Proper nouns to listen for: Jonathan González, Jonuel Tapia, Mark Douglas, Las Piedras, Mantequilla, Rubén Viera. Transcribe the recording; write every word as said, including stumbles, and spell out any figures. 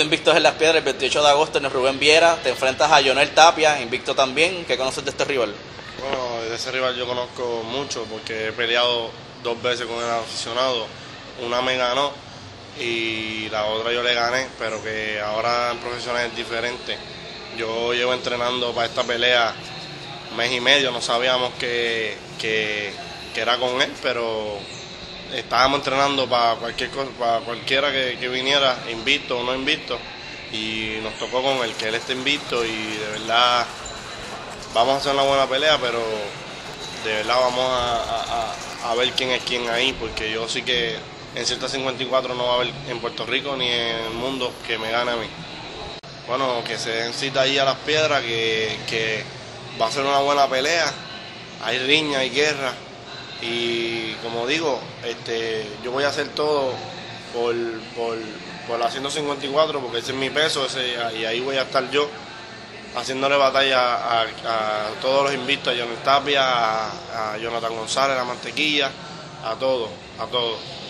de invictos en Las Piedras, el veintiocho de agosto en el Rubén Viera. Te enfrentas a Jonuel Tapia, invicto también. ¿Qué conoces de este rival? Bueno, de ese rival yo conozco mucho porque he peleado dos veces con el aficionado. Una me ganó y la otra yo le gané, pero que ahora en profesional es diferente. Yo llevo entrenando para esta pelea mes y medio, no sabíamos que, que, que era con él, pero estábamos entrenando para cualquier cosa, para cualquiera que, que viniera, invicto o no invicto, y nos tocó con él, que él esté invicto, y de verdad vamos a hacer una buena pelea, pero de verdad vamos a, a, a ver quién es quién ahí, porque yo sí que en ciento cincuenta y cuatro no va a haber en Puerto Rico ni en el mundo que me gane a mí. Bueno, que se den cita ahí a Las Piedras, que, que va a ser una buena pelea, hay riña, hay guerra, y como digo, este, yo voy a hacer todo por, por, por la ciento cincuenta y cuatro, porque ese es mi peso, ese, y ahí voy a estar yo haciéndole batalla a, a, a todos los invictos, a Jonuel Tapia, a, a Jonathan González, a Mantequilla, a todos, a todos.